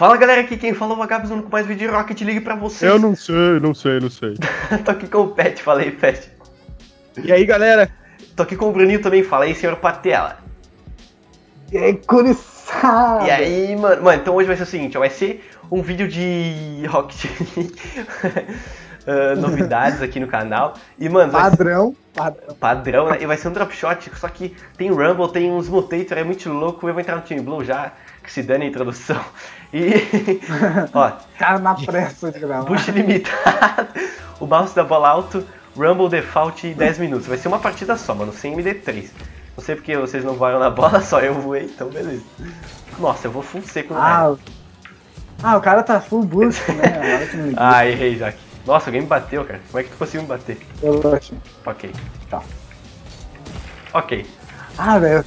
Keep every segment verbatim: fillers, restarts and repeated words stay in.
Fala galera, aqui quem fala é o Vagabbss com mais vídeo de Rocket League pra vocês. Eu não sei, não sei, não sei. Tô aqui com o Pet, fala aí, Pet. E aí galera? Tô aqui com o Bruninho também, fala aí, senhor Patela. E aí, curiçado. E aí, mano. Mano, então hoje vai ser o seguinte, ó, vai ser um vídeo de Rocket League. Uh, novidades aqui no canal. E, mano, padrão, ser... padrão. Padrão, né? E vai ser um dropshot, só que tem Rumble, tem uns mutator, é muito louco. Eu vou entrar no time Blue já, que se dane a introdução. E. Ó. Tá na pressa de gravar. Push limitado, o mouse da bola alto, Rumble default e dez minutos. Vai ser uma partida só, mano, sem M D três. Não sei porque vocês não voaram na bola, só eu voei, então beleza. Nossa, eu vou full seco no ah, ah, o cara tá full boost, né? Ah, errei já aqui. Nossa, alguém me bateu, cara. Como é que tu conseguiu me bater? Eu bati. Ok. Tá. Ok. Ah, velho.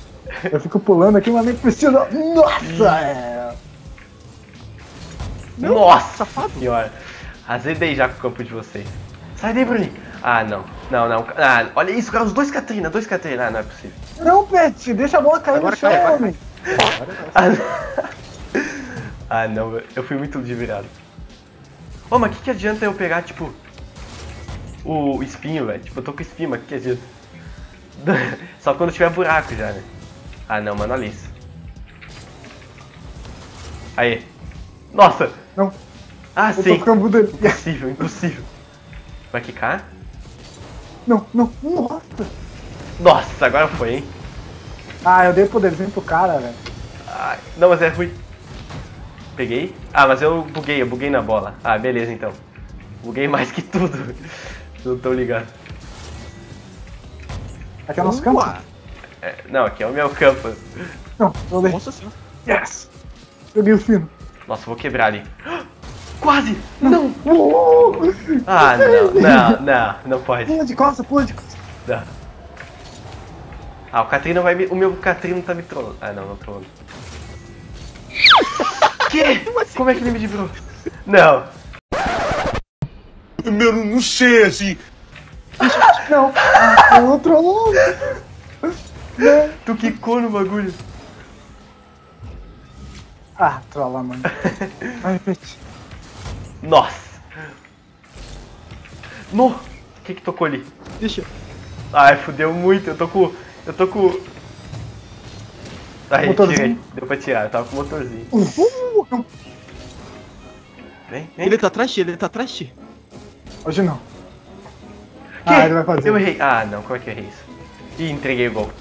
Eu fico pulando aqui, mas nem preciso... Nossa! É... Nossa, safado. Senhora. Azedei já com o campo de vocês. Sai daí, Bruninho. Ah, não. Não, não. Ah, olha isso, cara. Os dois Katrina, dois Katrina. Ah, não é possível. Não, Pet. Deixa a bola cair agora no chão, cai, homem. Agora, agora. Ah, não. Meu. Eu fui muito desvirado. Ô, oh, mas o que, que adianta eu pegar, tipo, o espinho, velho? Tipo, eu tô com espinho, mas o que, que adianta? Só quando tiver buraco já, né? Ah, não, mano, olha isso. Aê. Nossa! Não. Ah, eu sim. Tô impossível, impossível. Vai quicar? Não, não. Nossa! Nossa, agora foi, hein? Ah, eu dei poderzinho pro cara, velho. Ah, não, mas é ruim. Peguei. Ah, mas eu buguei, eu buguei na bola. Ah, beleza então. Buguei mais que tudo. Não tô ligado. Aqui é o nosso campo? É, não, aqui é o meu campo. Não, não dei. Nossa senhora. Yes! Peguei o fino. Nossa, vou quebrar ali. Quase! Não! Não. Ah, não, não, não, não pode. Pula de costa, pula de costa. Não. Ah, o Katrina vai me... O meu Katrina tá me trollando. Ah, não, não trollando. Que? Como é que ele me desviou? Não. Meu, não sei, assim. Não. Ah, eu trollou. Tu quicou no bagulho. Ah, trolla, mano. Ai, Pet. Nossa. No. O que que tocou ali? Deixa. Ai, fudeu muito. Eu tô com... Eu tô com... Aí, tirei. Deu pra tirar, eu tava com o motorzinho. Uhum. Vem, vem. Ele tá atrás de ti, ele tá atrás de ti. Hoje não. Que? Ah, ele vai fazer. Eu errei. Ah, não, como é que eu errei isso? Ih, entreguei o gol.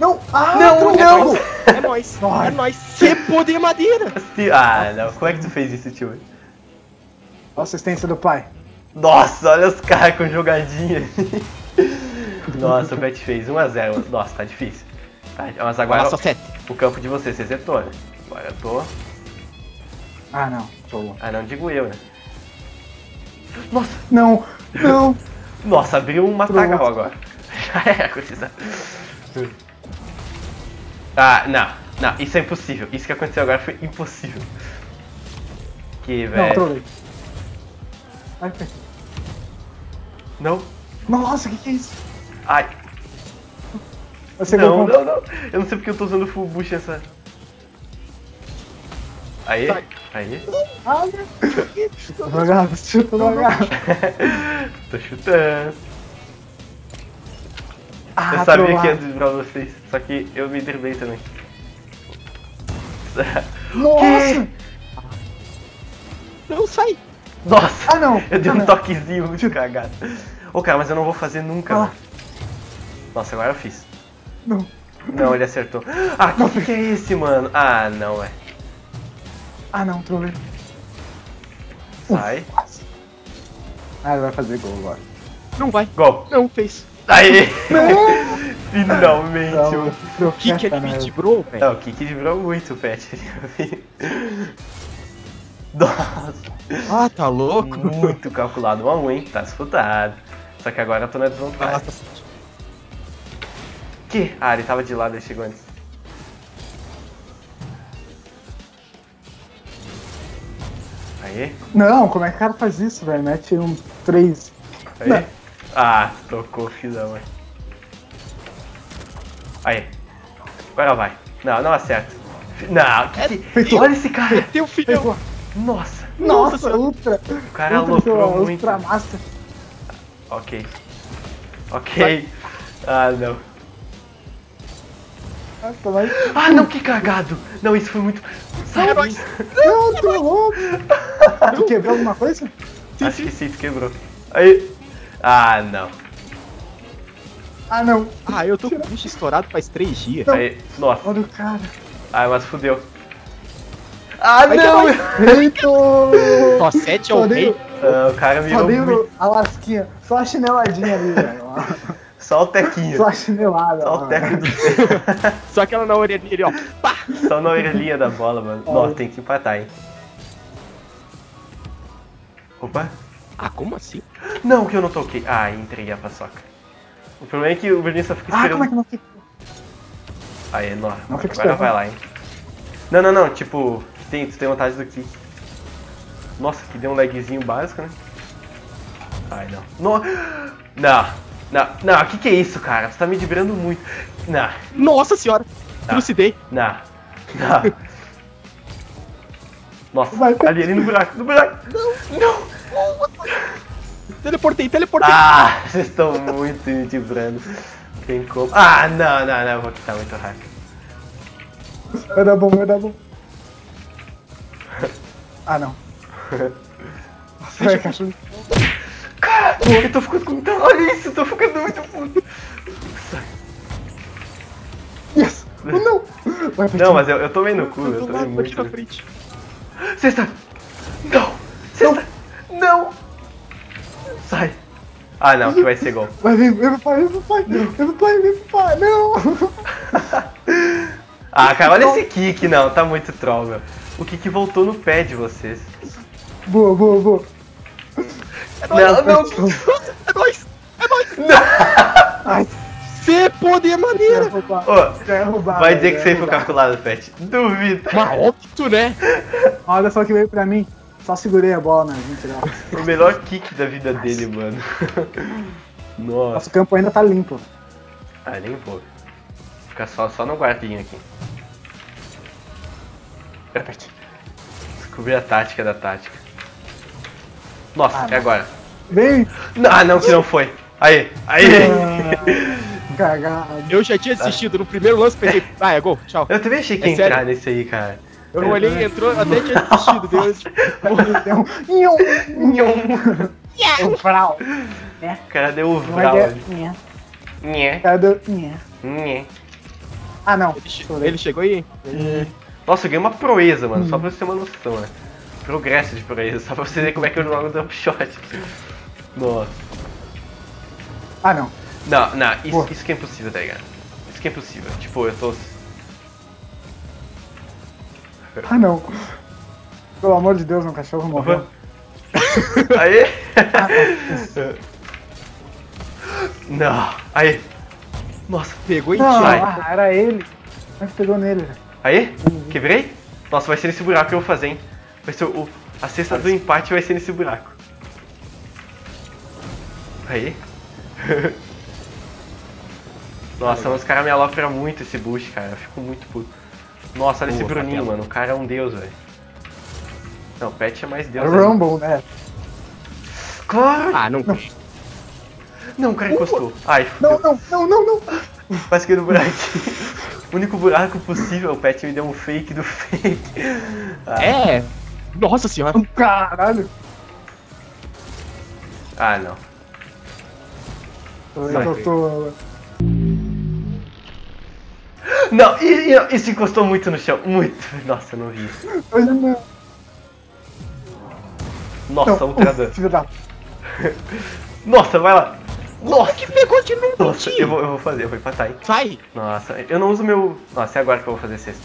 Não! Ah, não, não, não. Não. É nóis! É nóis! Você poder madeira! Ah, não, como é que tu fez isso, tio? Olha a assistência do pai. Nossa, olha os caras com jogadinha. Nossa, o Pet fez um a zero. Nossa, tá difícil. Tá, mas agora o, o campo de vocês, você setou, né? Agora eu tô... Ah, não. Tô... Ah, não, digo eu, né? Nossa! Não! Não! Nossa, abriu um matagal agora. Já era, coisa. Ah, não. Não, isso é impossível. Isso que aconteceu agora foi impossível. Que, velho... Não, não. Nossa, o que que é isso? Ai... Não, não, não. Eu não sei porque eu tô usando full bush essa. Aê? Sai. Aê? Ah, chuta no agarro, chuta no agarro. Tô chutando. Ah, eu sabia que ia desviar vocês, só que eu me derrubei também. Nossa! Não, sai! Nossa! Ah, não! Eu dei um toquezinho muito cagado. Ô, cara, mas eu não vou fazer nunca. Ah. Nossa, agora eu fiz. Não. Não, ele acertou. Ah, que, não, que é esse, mano? Ah, não, é. Ah, não, trolei. Sai. Ah, ele vai fazer gol agora. Não vai. Gol. Não, fez. Aê! Não. Finalmente. Não, o Kick ele me debrou, velho. Não, o Kick debrou muito, Pet. Nossa. Ah, tá louco? Muito calculado. um a um, hein? Tá disputado. Só que agora eu tô na desvantagem. Ah, ah, ele tava de lado, ele chegou antes. Aê? Não, como é que o cara faz isso, velho? Mete um três. Aê? Não. Ah, tocou, filha, mãe. Aê. Agora vai. Não, não acerta. Não, que, é, que... Feito. Olha esse cara. Meteu o filhão. Nossa. Nossa, nossa, ultra. O cara aloprou muito. Ultra massa. Ok. Ok. Vai. Ah, não. Nossa, vai. Ah, não, que cagado. Não, isso foi muito... Sai, herói. Não, não, tô louco. Tu quebrou alguma coisa? Sim, acho sim. que sim, tu quebrou. Aí. Ah, não. Ah, não. Ah, eu tô com o bicho estourado faz três dias. Não. Aí, nossa. Olha o cara. Ah, mas fodeu. Ah, vai não! Eita! Só sete é o rei? Ah, o cara virou muito. A lasquinha. Só a chineladinha ali, velho. Só o tequinho. Só a chinelada. Só mano. o teco do céu. Só aquela na orelhinha ali, ó. Pá! Só na orelhinha da bola, mano. É. Nossa, tem que empatar, hein. Opa. Ah, como assim? Não, que eu não toquei. Ah, entreguei a paçoca. O problema é que o Bruninho só fica esperando. Ah, como é que não fica? Aí, nossa. Não fica agora vai lá, hein. Não, não, não. Tipo, tem, tu tem vontade do kick. Nossa, que deu um lagzinho básico, né? Ai, não. No... Não, não, não. O que que é isso, cara? Tu tá me vibrando muito. Não. Nossa senhora. Trucidei. Não, não. Nossa, vai, ali, ali no buraco, no buraco. Não, não. Teleportei, teleportei. Ah, vocês estão muito me vibrando. Tem como. Ah, não, não, não. Eu vou quitar muito rápido. Vai dar bom, vai dar bom. Ah, não. Nossa, vai, cachorro. Cara, eu tô ficando com... Olha isso, eu tô ficando muito puto. Yes! Não! Vai, não, mas eu, eu tomei no cu, eu, eu tomei lado, muito. Pra frente. Sexta! Não! Sexta! Não! Sai! Ah, não, que vai ser gol. Vai, vem, vem pro pai, vem pro pai, vem pro pai, vem pro pai, não! Ah, cara, olha esse kick, não, tá muito troll, meu. O que que voltou no pé de vocês? Boa, boa, boa. É nóis, não, não, é nóis, é nóis. Não. Cê poder maneira. Oh, vai dizer que você foi calculado, Pet. Duvido. Mas óbvio, né? Olha só que veio pra mim. Só segurei a bola, né? Mentira. O melhor kick da vida Nossa. dele, mano. Nossa. Nosso campo ainda tá limpo. Ah, limpo. Fica só, só no guardinho aqui. Descobri a tática da tática. Nossa, ah, é agora. Vem! Ah, não, que não foi. Aí, aí! Ah, cagado. Eu já tinha desistido. No primeiro lance peguei. Ah, é gol, tchau. Eu também achei que é ia sério? entrar nesse aí, cara. Eu não olhei e entrou, até tinha desistido. Deus. Nhom! Nhom! O Vralde. O cara deu o Vralde. O cara deu. Ah, não. Ele, che ele chegou aí? Hum. Nossa, eu ganhei uma proeza, mano, hum. só pra você ter uma noção, né? Progresso de proeza, só pra você ver como é que eu jogo o Dropshot. Nossa. Ah, não. Não, não, isso, isso que é impossível, tá ligado? Isso que é impossível. Tipo, eu tô... Ah, não. Pelo amor de Deus, meu cachorro morreu. Uhum. Aí? Ah, não. Não, aí. Nossa, pegou em ti. Ah, era ele. Mas pegou nele, velho. Aí? Quebrei? Nossa, vai ser nesse buraco que eu vou fazer, hein? Vai ser o... A cesta do empate vai ser nesse buraco. Aí? Nossa, os caras me alopram muito esse boost, cara. Eu fico muito puto. Nossa, olha Boa, esse Bruninho, Patela. mano. O cara é um deus, velho. Não, o Pet é mais deus. É Rumble, né? Claro! Ah, não. Não, não o cara Ufa. encostou. Ai, não, não, não, não, não. Mas que no buraco. O único buraco possível, o Pet me deu um fake do fake. Ah. É! Nossa senhora! Caralho! Ah, não. Eu Sai, tô... Não, e, e, isso encostou muito no chão. Muito! Nossa, eu não vi isso. Olha, não. Nossa, ultra dano. Nossa, vai lá! Nossa, que pegou de novo! Nossa, eu vou, eu vou fazer, eu vou empatar, hein? Sai! Nossa, eu não uso meu... Nossa, é agora que eu vou fazer sexta.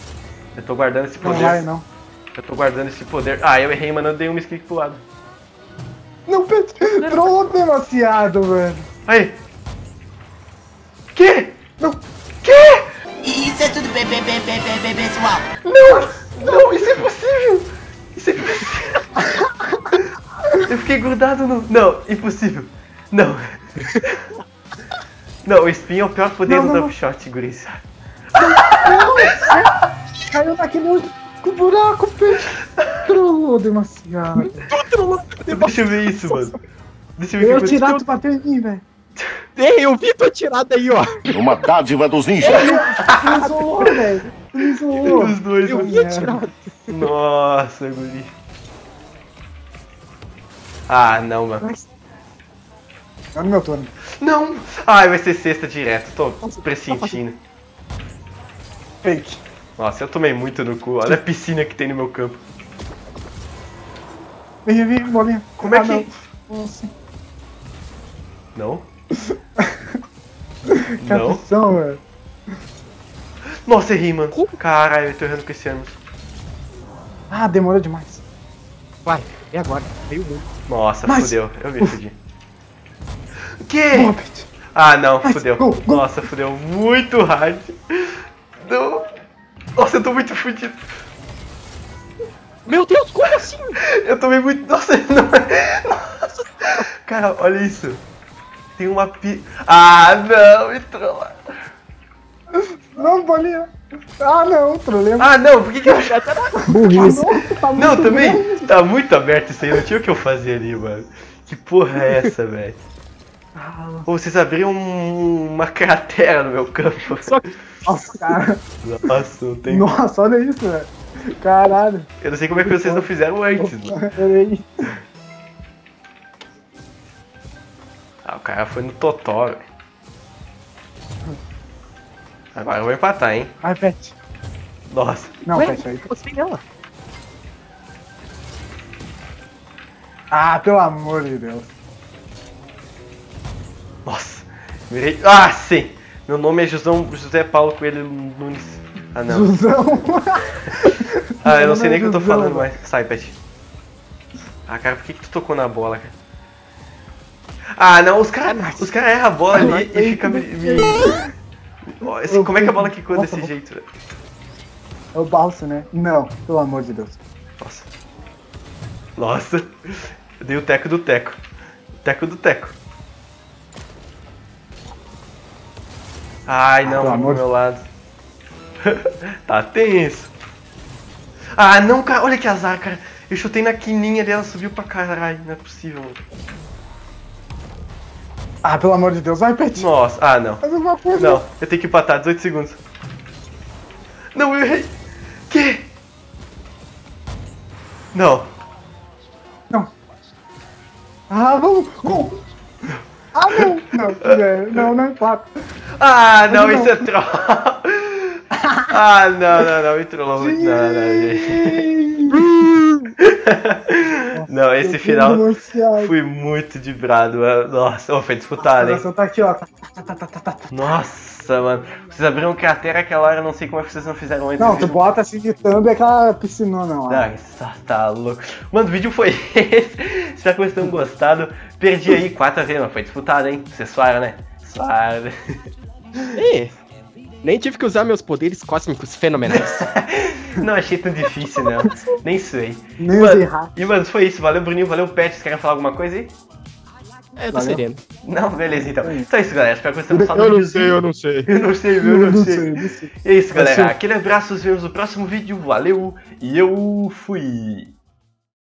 Eu tô guardando esse poder. Não vai, não. Eu tô guardando esse poder. Ah, eu errei, mano, eu dei um misclick pro lado. Não, Pedro, trollou demasiado, velho. Aí! Que? Não! Que? Isso é tudo bebê, bebê, bebê, bebê, pessoal. Não! Não, isso é impossível! Isso é impossível! Eu fiquei grudado no... Não, impossível! Não! Não, o espinho é o pior poder não, do Dropshot, gurizada. Não, não, não. Caiu daqui no buraco, Pedro. Deu uma cigarra. Deixa eu ver isso, mano. Deixa eu ver eu tirar, tu bateu em mim, velho. Ei, eu vi tua tirada aí, ó. Uma dádiva dos ninjas. Me zoou, velho. Me zoou. Os dois, eu vi a tirada. Nossa, guri. Ah, não, mano. Olha o meu turno. Não. Ai, vai ser sexta direto. Tô pressentindo. Fake. Nossa, eu tomei muito no cu. Olha a piscina que tem no meu campo. Vem, vem, bolinha. Como é que... Não? Não? Opção, velho. Nossa, errei, mano. Caralho, eu tô errando com esse ano. Ah, demorou demais. Vai, e agora? Veio bom. Nossa, Mas... fodeu. Eu me fudi. Que? Boa, ah, não, Mas... fodeu. Go, go. Nossa, fodeu muito hard. Não. Nossa, eu tô muito fudido. Meu Deus, como assim? Eu tomei muito... Nossa, não... Nossa. Cara, olha isso. Tem uma pi... Ah, não, me trola. Não, bolinha. Ah, não, trolei. Ah, não, por que que eu... Burrice. Tá não, também... Grande. Tá muito aberto isso aí, não tinha o que eu fazer ali, mano. Que porra é essa, velho? Ah, vocês abriram um... uma cratera no meu campo. Só que... Nossa, cara. Nossa, não tem... Nossa, olha isso, velho. Caralho. Eu não sei como é que vocês não fizeram antes, mano. Peraí. Ah, o cara foi no totó, velho. Agora eu vou empatar, hein? Ai, Pet. Nossa. Não, ué, Pet, aí. Você nela. Ah, pelo amor de Deus. Nossa. Mirei... Ah, sim. Meu nome é Josão José Paulo Coelho Nunes. Ah, não. Josão? Ah, eu não sei nem o que eu tô falando mais. Sai, Pet. Ah, cara, por que que tu tocou na bola, cara? Ah, não, os caras os cara erram a bola ali e, e fica me... me... Oh, assim, como é que a bola quicou desse jeito, velho? É o balso, né? Não, pelo amor de Deus. Nossa. Nossa. Eu dei o teco do teco. Teco do teco. Ai, não, ah, do meu lado. Tá tenso. Ah, não, cara. Olha que azar, cara. Eu chutei na quininha dela, subiu pra caralho. Não é possível, mano. Ah, pelo amor de Deus, vai, Pet! Nossa, ah, não. Faz uma coisa. Não, eu tenho que empatar, dezoito segundos. Não, eu errei! Que? Não. Não. Ah, vamos! Gol! Ah, não! Não, velho, não, não empata. Ah, não, não, isso é troll! Ah, não, não, não, me trollou muito. Não, não, gente. Não, esse final fui muito de brado, mano. Nossa, oh, foi disputado, hein? Tá aqui, ó. Nossa, mano. Vocês abriram cratera aquela hora, eu não sei como é que vocês não fizeram antes. Não, tu bota assim de thumb e aquela piscinona, não. Não, isso tá louco. Mano, o vídeo foi esse. Espero que vocês tenham gostado. Perdi aí quatro a zero, mas foi disputado, hein? Vocês suaram, né? Suaram. Ih! Nem tive que usar meus poderes cósmicos fenomenais. Não achei tão difícil, não. Nem sei. Nem mano, e, mano, foi isso. Valeu, Bruninho. Valeu, Pet. Vocês querem falar alguma coisa aí? É, eu tô sereno. Não, beleza, então. Então é isso, galera. Espero que vocês não falem. Eu não sei, eu não sei. Eu não sei, eu não, não sei. sei. Não sei. É isso, galera. Aquele abraço. Nos vemos no próximo vídeo. Valeu. E eu fui.